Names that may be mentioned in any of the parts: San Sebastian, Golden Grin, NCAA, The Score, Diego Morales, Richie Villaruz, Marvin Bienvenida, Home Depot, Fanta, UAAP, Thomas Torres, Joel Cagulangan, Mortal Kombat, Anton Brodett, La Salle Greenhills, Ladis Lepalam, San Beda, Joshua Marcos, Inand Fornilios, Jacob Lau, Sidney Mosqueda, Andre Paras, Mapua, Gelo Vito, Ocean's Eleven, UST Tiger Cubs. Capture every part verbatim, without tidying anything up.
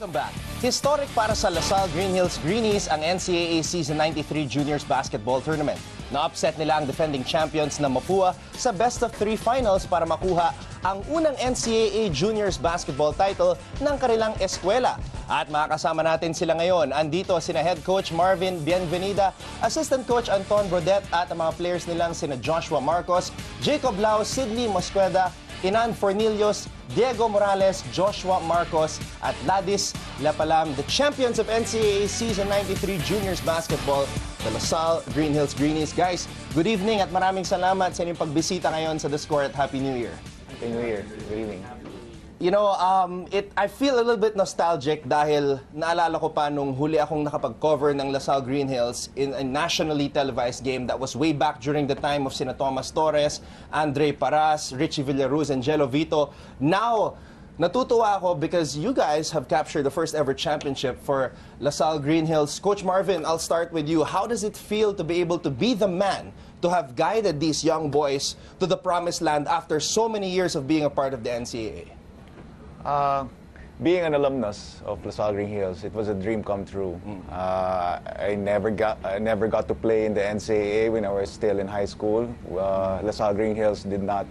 Welcome back. Historic para sa La Salle Greenhills Greenies ang N C double A Season ninety-three Juniors Basketball Tournament. Na-upset nila ang defending champions na Mapua sa best of three finals para makuha ang unang N C double A Juniors Basketball title ng kanilang eskwela. At makakasama natin sila ngayon. Andito sina Head Coach Marvin Bienvenida, Assistant Coach Anton Brodett at ang mga players nilang sina Joshua Marcos, Jacob Lau, Sidney Mosqueda, Inand Fornilios, Diego Morales, Joshua Marcos at Ladis Lepalam, the champions of N C double A Season ninety-three Juniors Basketball, the La Salle Greenhills Greenies. Guys, good evening at maraming salamat sa inyong pagbisita ngayon sa The Score at Happy New Year. Happy New Year. Good evening. You know, um, it, I feel a little bit nostalgic dahil naalala ko pa nung huli akong nakapag-cover ng La Salle Greenhills in a nationally televised game that was way back during the time of sina Thomas Torres, Andre Paras, Richie Villaruz, and Gelo Vito. Now, natutuwa ako because you guys have captured the first ever championship for La Salle Greenhills. Coach Marvin, I'll start with you. How does it feel to be able to be the man to have guided these young boys to the promised land after so many years of being a part of the N C double A? Uh, being an alumnus of La Salle Greenhills, it was a dream come true. Mm. Uh, I never got I never got to play in the N C double A when I was still in high school. Uh, La Salle Greenhills did not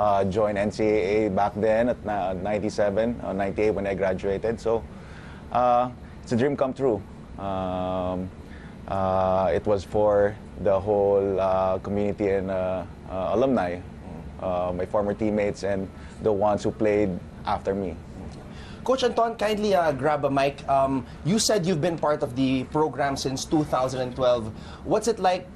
uh, join N C double A back then at uh, ninety-seven or ninety-eight when I graduated. So uh, it's a dream come true. Um, uh, it was for the whole uh, community and uh, uh, alumni, uh, my former teammates and the ones who played after me. Coach Anton, kindly uh, grab a mic. Um, you said you've been part of the program since two thousand twelve. What's it like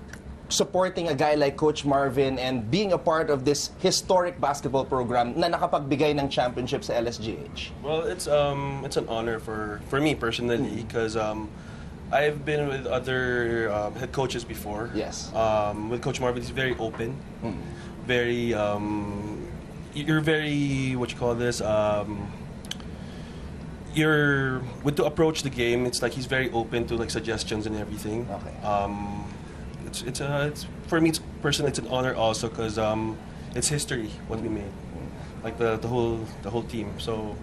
supporting a guy like Coach Marvin and being a part of this historic basketball program na nakapagbigay ng championship sa L S G H? Well, it's um, it's an honor for for me personally because mm. um, I've been with other uh, head coaches before. Yes. Um, with Coach Marvin, he's very open, mm. very. Um, You're very, what you call this, um, you're, with to approach the game, it's like he's very open to like suggestions and everything. Okay. Um, it's, it's, a, it's, for me, it's personally, it's an honor also because um, it's history, what we made, like the, the, whole, the whole team, so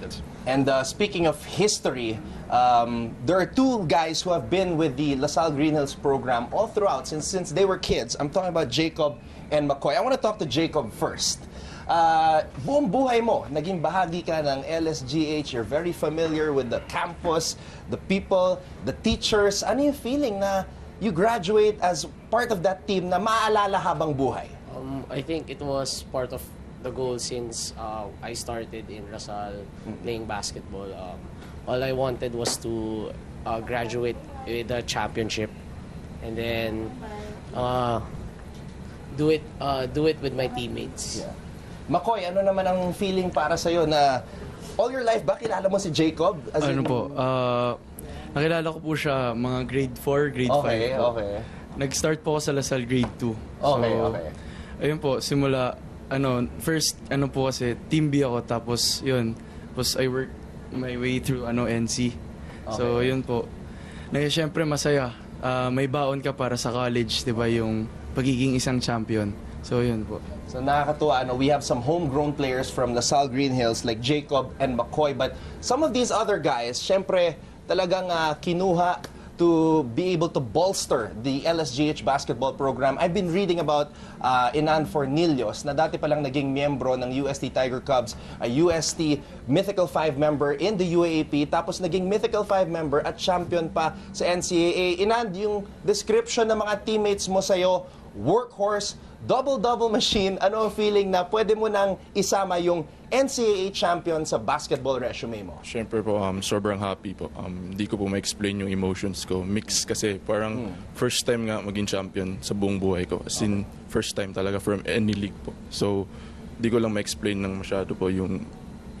that's... And uh, speaking of history, um, there are two guys who have been with the La Salle Greenhills program all throughout since since they were kids. I'm talking about Jacob and McCoy. I want to talk to Jacob first. Uh, buong buhay mo, naging bahagi ka ng L S G H. You're very familiar with the campus, the people, the teachers. Ano yung feeling na you graduate as part of that team na maaalala habang buhay? Um, I think it was part of the goal since uh, I started in La Salle playing basketball. Um, all I wanted was to uh, graduate with a championship, and then uh, do it uh, do it with my teammates. Yeah. McCoy, ano naman ang feeling para sa iyo na all your life ba kilala mo si Jacob? As ano in... po? Uh, nakilala ko po siya mga grade four, grade five. Okay, okay. Nag-start po ako sa La Salle grade two. Okay, so, okay. Ayun po, simula ano, first, ano po kasi, Team B ako, tapos yun, tapos I worked my way through ano, N C. Okay. So yun po, na siyempre masaya, uh, may baon ka para sa college, di ba, yung pagiging isang champion. So yun po. So nakakatuwa, ano, we have some homegrown players from La Salle Greenhills like Jacob and McCoy, but some of these other guys, siyempre talagang uh, kinuha to be able to bolster the L S G H basketball program. I've been reading about uh, Inand Fornilios, na dati palang naging miyembro ng U S T Tiger Cubs, a U S T Mythical five member in the U A A P, tapos naging Mythical five member at champion pa sa N C double A. Inand, yung description ng mga teammates mo sa'yo, workhorse, double-double machine, ano ang feeling na pwede mo nang isama yung N C double A champion sa basketball resume mo? Siyempre po, um, sobrang happy po. Um, di ko po ma-explain yung emotions ko. Mix kasi parang hmm. first time nga maging champion sa buong buhay ko. As in, okay. First time talaga from any league po. So, di ko lang ma-explain ng masyado po yung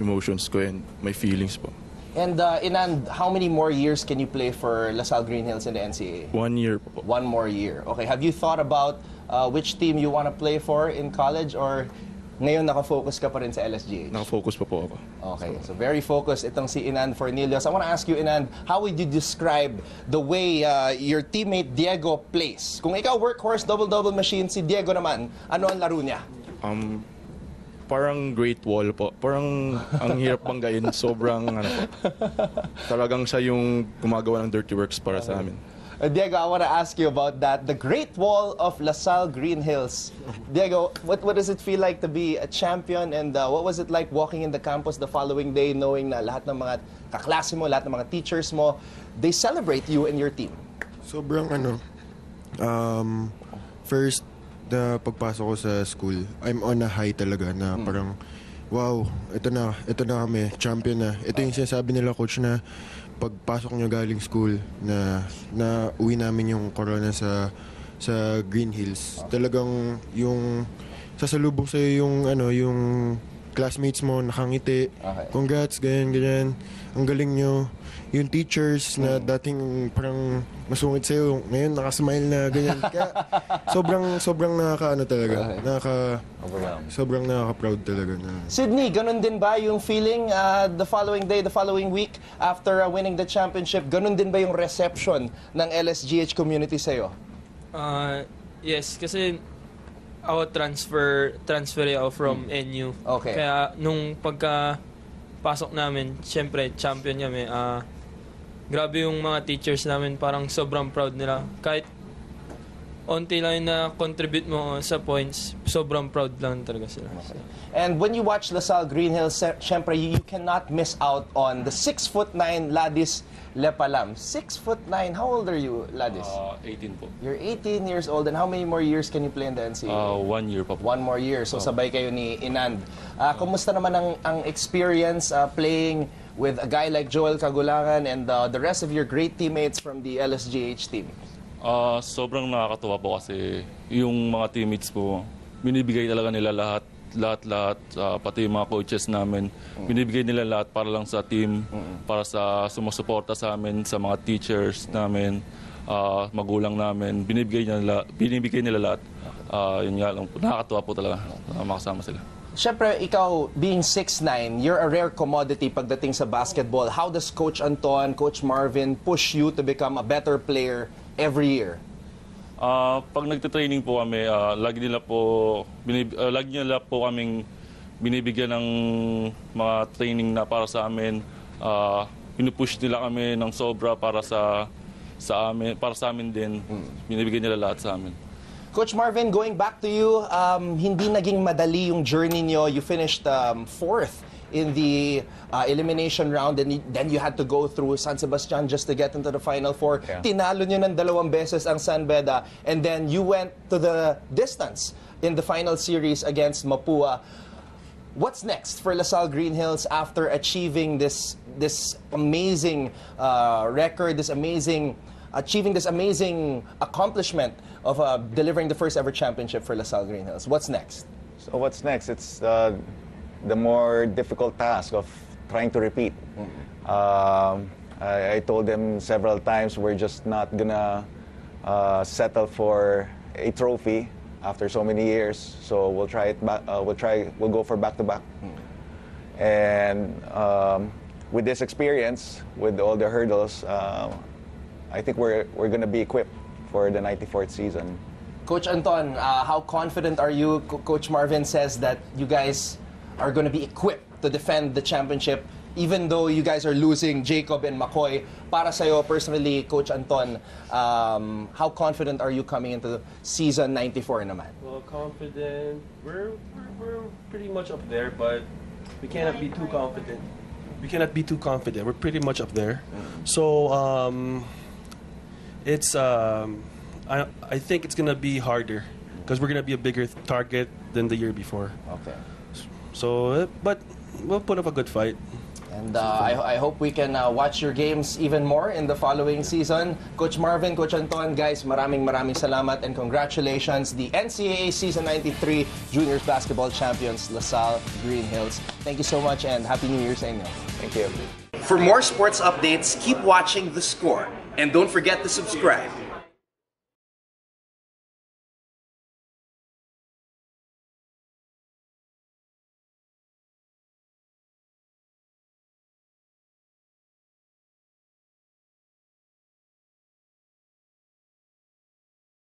emotions ko and my feelings po. And uh, Inand, how many more years can you play for La Salle Greenhills in the N C double A? One year po. One more year. Okay, have you thought about uh, which team you want to play for in college, or ngayon nakafocus ka pa rin sa L S G H? Nakafocus pa po ako. Okay, so, so very focused itong si Inand Fornilios. I want to ask you, Inand, how would you describe the way uh, your teammate Diego plays? Kung ikaw workhorse, double-double machine, si Diego naman, ano ang laro niya? Um, parang Great Wall po. Parang ang hirap banggain. Sobrang ano po. Talagang siya yung gumagawa ng dirty works para okay. sa amin. Uh, Diego, I want to ask you about that. The Great Wall of La Salle Greenhills. Diego, what, what does it feel like to be a champion? And uh, what was it like walking in the campus the following day knowing na lahat ng mga kaklase mo, lahat ng mga teachers mo, they celebrate you and your team? Sobrang ano, um, first, the pagpasok ko sa school, I'm on a high talaga na hmm. parang, wow, ito na, ito na kami, champion na. Ito yung sinasabi nila, coach, na pagpasok nyo galing school na na uwi namin yung corona sa sa Greenhills. Talagang yung sasalubong sa yung ano, yung classmates mo nakangiti. Okay. Congrats, ganyan ganyan. Ang galing nyo. Yung teachers na dating parang masungit sa iyo, ngayon nakasmile na ganyan. Kaya sobrang sobrang nakakaano talaga. Okay. Nakaka sobrang nakaka-proud talaga na. Sidney, ganun din ba yung feeling uh, the following day, the following week after uh, winning the championship? Ganun din ba yung reception ng L S G H community sa iyo? Uh, yes, kasi ako transfer transfer ako from hmm. N U. Okay. Kaya nung pagka pasok namin, syempre champion kami. Uh, grabe yung mga teachers namin, parang sobrang proud nila. Kahit onti lang na contribute mo sa points, sobrang proud lang talaga sila. Okay. And when you watch La Salle Greenhills, syempre you cannot miss out on the six foot nine Ladis Lepalam. six foot nine, how old are you, Ladis? Uh, eighteen po. You're eighteen years old, and how many more years can you play in the N C A A? Uh, one year pa po. One more year, so oh. sabay kayo ni Inand. Uh, kumusta naman ang, ang experience uh, playing with a guy like Joel Cagulangan and uh, the rest of your great teammates from the L S G H team? Uh, sobrang nakakatuwa po kasi yung mga teammates po, binibigay talaga nila lahat, lahat, lahat, uh, pati yung mga coaches namin. Mm. Binibigay nila lahat para lang sa team, mm. para sa sumusuporta sa amin, sa mga teachers namin, uh, magulang namin. Binibigay nila, binibigay nila lahat. Uh, yun nga lang po, nakakatuwa po talaga uh, makasama sila. Siyempre, ikaw, being six nine, you're a rare commodity pagdating sa basketball. How does Coach Anton, Coach Marvin push you to become a better player every year? Uh, pag nagte-training po kami, uh, lagi nila po binib uh, lagi nila po kaming binibigyan ng mga training na para sa amin. Uh, pinupush nila kami ng sobra para sa sa amin, para sa amin din. Binibigyan nila lahat sa amin. Coach Marvin, going back to you, um, hindi naging madali yung journey niyo. You finished um, fourth in the uh, elimination round, and then you had to go through San Sebastian just to get into the Final Four. Yeah. Tinalo niyo ng dalawang beses ang San Beda, and then you went to the distance in the final series against Mapua. What's next for La Salle Greenhills after achieving this this amazing uh, record, this amazing achieving this amazing accomplishment of uh, delivering the first ever championship for La Salle Greenhills? What's next? So what's next? It's uh, the more difficult task of trying to repeat. Mm-hmm. um, I, I told them several times we're just not gonna uh, settle for a trophy after so many years. So we'll try it. Back, uh, we'll try. We'll go for back to back. Mm-hmm. And um, with this experience, with all the hurdles, uh, I think we're we're gonna be equipped for the ninety-fourth season. Coach Anton, uh, how confident are you? Co Coach Marvin says that you guys are going to be equipped to defend the championship, even though you guys are losing Jacob and McCoy. Para sa'yo, personally, Coach Anton, um, how confident are you coming into season ninety-four naman? Well, confident. We're, we're, we're pretty much up there, but we cannot be too confident. We cannot be too confident. We're pretty much up there. So, um... It's, um, I, I think it's going to be harder because we're going to be a bigger target than the year before. Okay. So, but we'll put up a good fight. And uh, I, I hope we can uh, watch your games even more in the following season. Coach Marvin, Coach Anton, guys, maraming maraming salamat and congratulations. The N C A A Season ninety-three Juniors Basketball Champions, La Salle Greenhills. Thank you so much and Happy New Year sa inyo. Thank you. For more sports updates, keep watching The Score. And don't forget to subscribe.